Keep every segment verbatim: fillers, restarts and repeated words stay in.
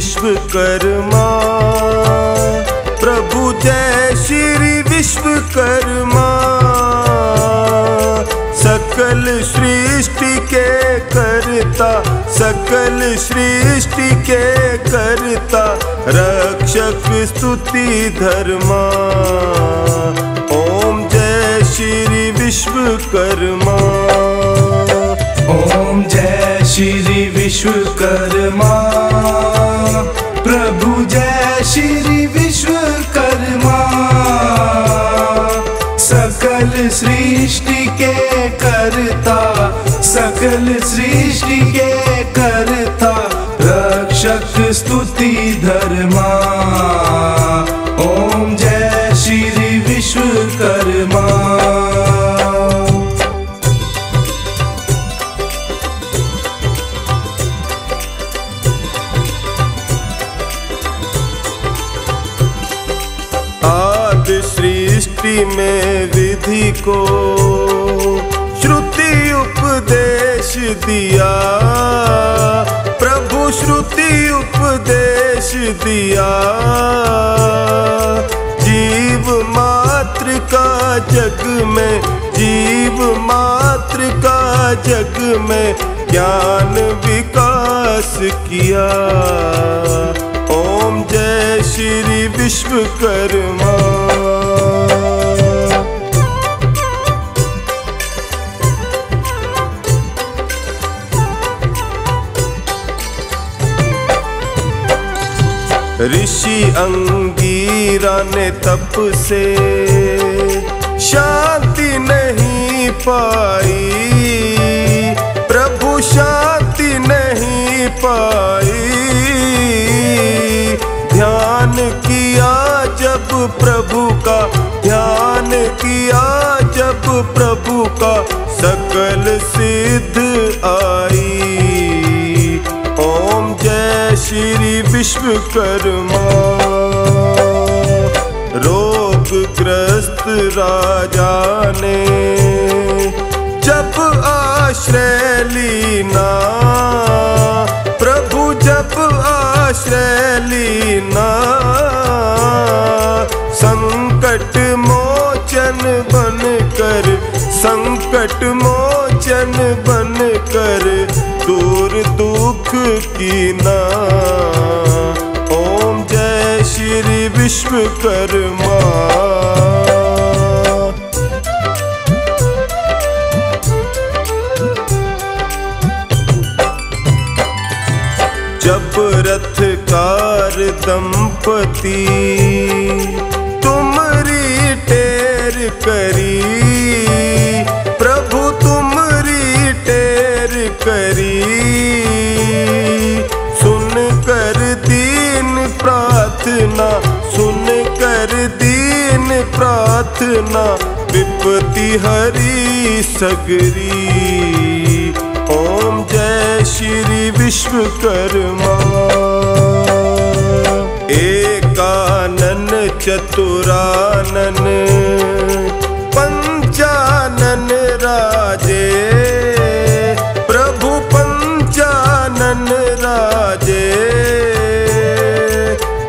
विश्वकर्मा प्रभु जय श्री विश्वकर्मा। सकल सृष्टि के कर्ता सकल सृष्टि के कर्ता रक्षक स्तुति धर्मा। ओम जय श्री विश्वकर्मा। ओम जय श्री विश्वकर्मा प्रभु जय श्री विश्वकर्मा। सकल सृष्टि के कर्ता सकल सृष्टि के कर्ता रक्षक स्तुति धर्मा। ओम जय श्री विश्वकर्मा। सृष्टि में विधि को श्रुति उपदेश दिया प्रभु श्रुति उपदेश दिया। जीव मात्र का जग में जीव मात्र का जग में ज्ञान विकास किया। ओम जय श्री विश्वकर्मा। ऋषि अंगीरा ने तप से शांति नहीं पाई प्रभु शांति नहीं पाई। ध्यान किया जब प्रभु का ध्यान किया जब प्रभु का सकल सिद्ध आई। ओम जय श्री विश्वकर्मा। रोगग्रस्त राजा ने जब आश्रय लीना प्रभु जब आश्रय लीना। संकट मोचन बनकर संकट मोचन बनकर दूर दुख की ना। ओम जय श्री विश्वकर्मा। जब रथकार दंपति तुमरी टेर करी प्रभु तुमरी टेर करी। सुनकर दीन प्रार्थना सुनकर दीन प्रार्थना विपत्ति हरी सगरी। ओम जय श्री विश्वकर्मा। एकानन चतुरानन पंचानन राजे प्रभु पंचानन राजे।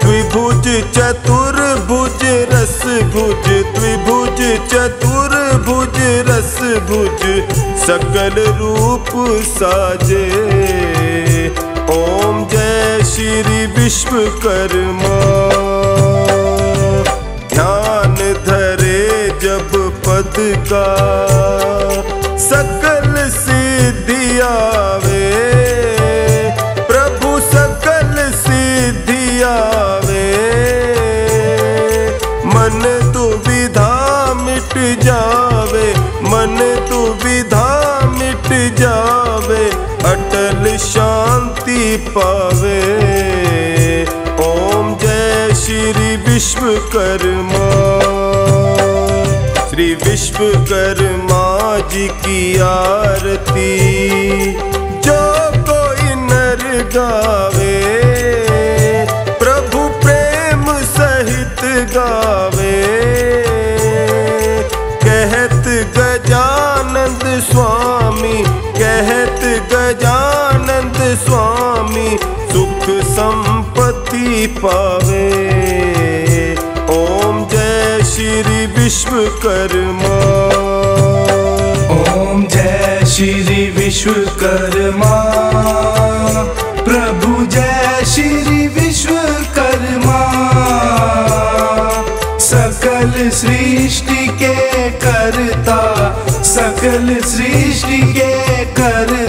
द्विभुज चतुर्भुज रसभुज द्विभुज चतुर्भुज रसभुज सकल रूप साजे। ओम जय श्री विश्वकर्मा। ध्यान धरे जब पद का सकल सिद्धि आवे प्रभु सकल सिद्धि आवे। मन दुविधा मिट जावे मन दुविधा जावे अटल शांति पावे। ओम जय श्री विश्वकर्मा। श्री विश्वकर्मा जी की आरती जो कोई नर गावे प्रभु प्रेम सहित गावे। कहत गजानंद स्वामी कहत गजानंद स्वामी सुख संपत्ति पावे। ओम जय श्री विश्वकर्मा, ओम जय श्री विश्वकर्मा, प्रभु जय श्री विश्वकर्मा। सकल सृष्टि के करता, सकल सृष्टि के करता,